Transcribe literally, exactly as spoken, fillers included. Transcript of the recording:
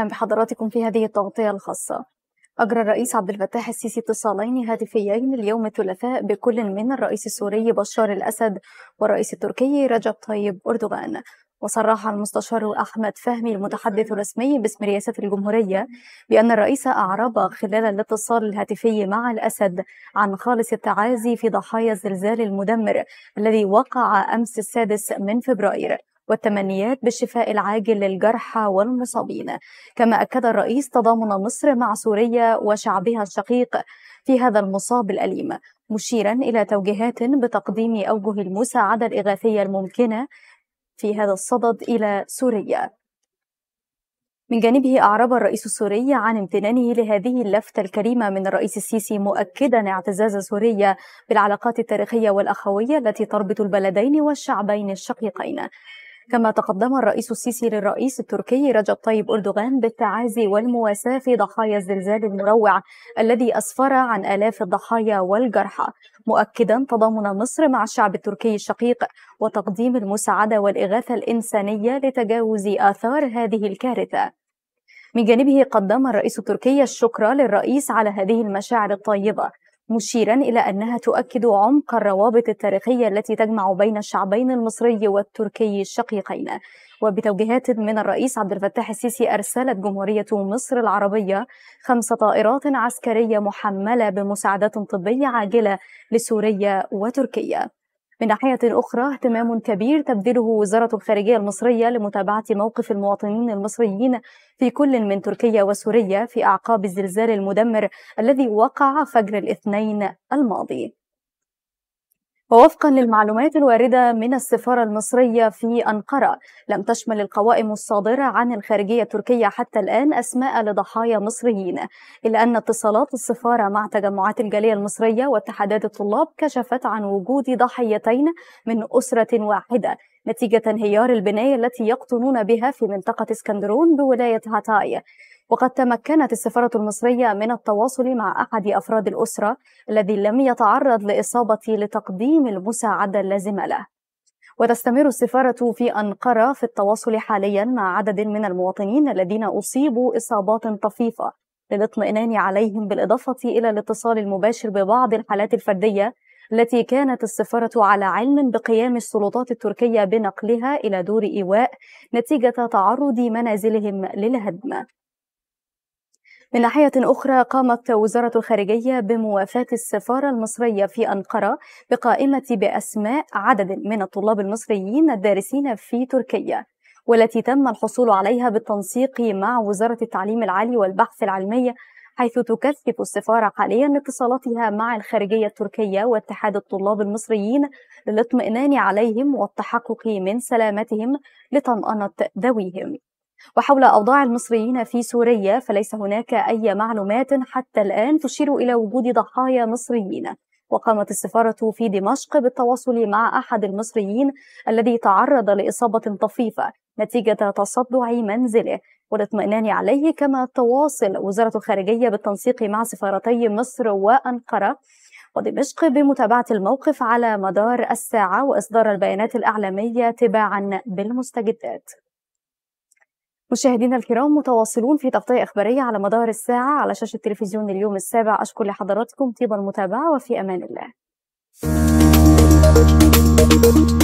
أهلا بحضراتكم في هذه التغطية الخاصة. أجرى الرئيس عبد الفتاح السيسي اتصالين هاتفيين اليوم الثلاثاء بكل من الرئيس السوري بشار الأسد والرئيس التركي رجب طيب أردوغان. وصرح المستشار أحمد فهمي المتحدث الرسمي باسم رئاسة الجمهورية بأن الرئيس أعرب خلال الاتصال الهاتفي مع الأسد عن خالص التعازي في ضحايا الزلزال المدمر الذي وقع أمس السادس من فبراير، والتمنيات بالشفاء العاجل للجرحى والمصابين. كما أكد الرئيس تضامن مصر مع سوريا وشعبها الشقيق في هذا المصاب الأليم، مشيرا إلى توجيهات بتقديم أوجه المساعدة الإغاثية الممكنة في هذا الصدد إلى سوريا. من جانبه أعرب الرئيس السوري عن امتنانه لهذه اللفتة الكريمة من الرئيس السيسي، مؤكدا اعتزاز سوريا بالعلاقات التاريخية والأخوية التي تربط البلدين والشعبين الشقيقين. كما تقدم الرئيس السيسي للرئيس التركي رجب طيب أردوغان بالتعازي والمواساة في ضحايا الزلزال المروع الذي أسفر عن آلاف الضحايا والجرحى، مؤكدا تضامن مصر مع الشعب التركي الشقيق وتقديم المساعدة والإغاثة الإنسانية لتجاوز آثار هذه الكارثة. من جانبه قدم الرئيس التركي الشكر للرئيس على هذه المشاعر الطيبة، مشيرا إلى أنها تؤكد عمق الروابط التاريخية التي تجمع بين الشعبين المصري والتركي الشقيقين. وبتوجيهات من الرئيس عبد الفتاح السيسي أرسلت جمهورية مصر العربية خمس طائرات عسكرية محملة بمساعدات طبية عاجلة لسوريا وتركيا. من ناحية أخرى، اهتمام كبير تبذله وزارة الخارجية المصرية لمتابعة موقف المواطنين المصريين في كل من تركيا وسوريا في أعقاب الزلزال المدمر الذي وقع فجر الاثنين الماضي. ووفقا للمعلومات الواردة من السفارة المصرية في أنقرة، لم تشمل القوائم الصادرة عن الخارجية التركية حتى الآن أسماء لضحايا مصريين، إلا أن اتصالات السفارة مع تجمعات الجالية المصرية واتحادات الطلاب كشفت عن وجود ضحيتين من أسرة واحدة نتيجة انهيار البناية التي يقطنون بها في منطقة اسكندرون بولاية هاتاي. وقد تمكنت السفارة المصرية من التواصل مع أحد أفراد الأسرة الذي لم يتعرض لإصابة لتقديم المساعدة اللازمة له. وتستمر السفارة في أنقرة في التواصل حاليا مع عدد من المواطنين الذين أصيبوا إصابات طفيفة للإطمئنان عليهم، بالإضافة إلى الاتصال المباشر ببعض الحالات الفردية التي كانت السفارة على علم بقيام السلطات التركية بنقلها إلى دور إيواء نتيجة تعرض منازلهم للهدم. من ناحية أخرى، قامت وزارة الخارجية بموافاة السفارة المصرية في أنقرة بقائمة بأسماء عدد من الطلاب المصريين الدارسين في تركيا، والتي تم الحصول عليها بالتنسيق مع وزارة التعليم العالي والبحث العلمي، حيث تكثف السفارة حاليا اتصالاتها مع الخارجية التركية واتحاد الطلاب المصريين للاطمئنان عليهم والتحقق من سلامتهم لطمأنة ذويهم. وحول أوضاع المصريين في سوريا، فليس هناك أي معلومات حتى الآن تشير إلى وجود ضحايا مصريين. وقامت السفارة في دمشق بالتواصل مع أحد المصريين الذي تعرض لإصابة طفيفة نتيجة تصدع منزله والاطمئنان عليه. كما تواصل وزارة الخارجية بالتنسيق مع سفارتي مصر وأنقرة ودمشق بمتابعة الموقف على مدار الساعة وإصدار البيانات الإعلامية تباعا بالمستجدات. مشاهدينا الكرام، متواصلون في تغطية إخبارية على مدار الساعة على شاشة تلفزيون اليوم السابع. أشكر لحضراتكم طيب المتابعة، وفي أمان الله.